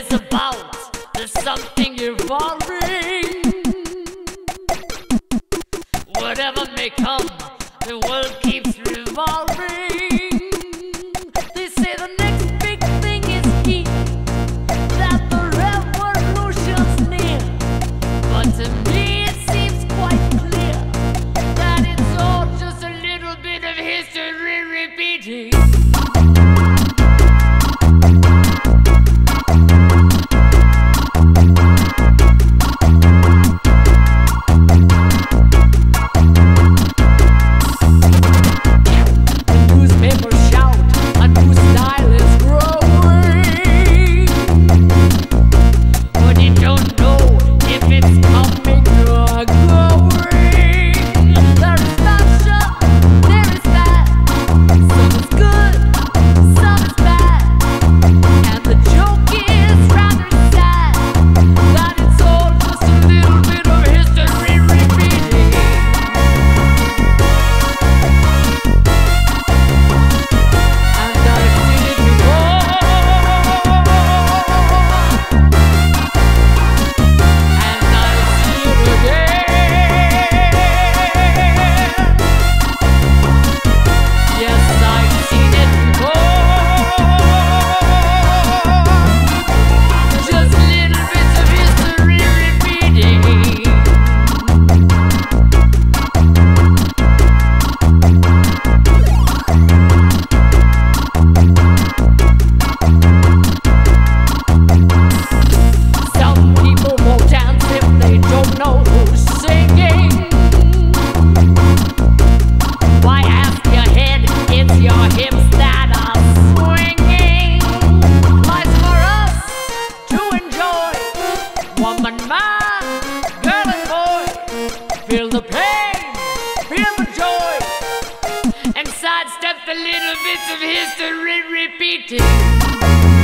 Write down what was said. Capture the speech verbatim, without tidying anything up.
is about. There's something evolving. Whatever may come, the world keeps revolving. They say the next big thing is key, that the revolution's near. But to me it seems quite clear that it's all just a little bit of history repeating. Step the little bits of history repeating.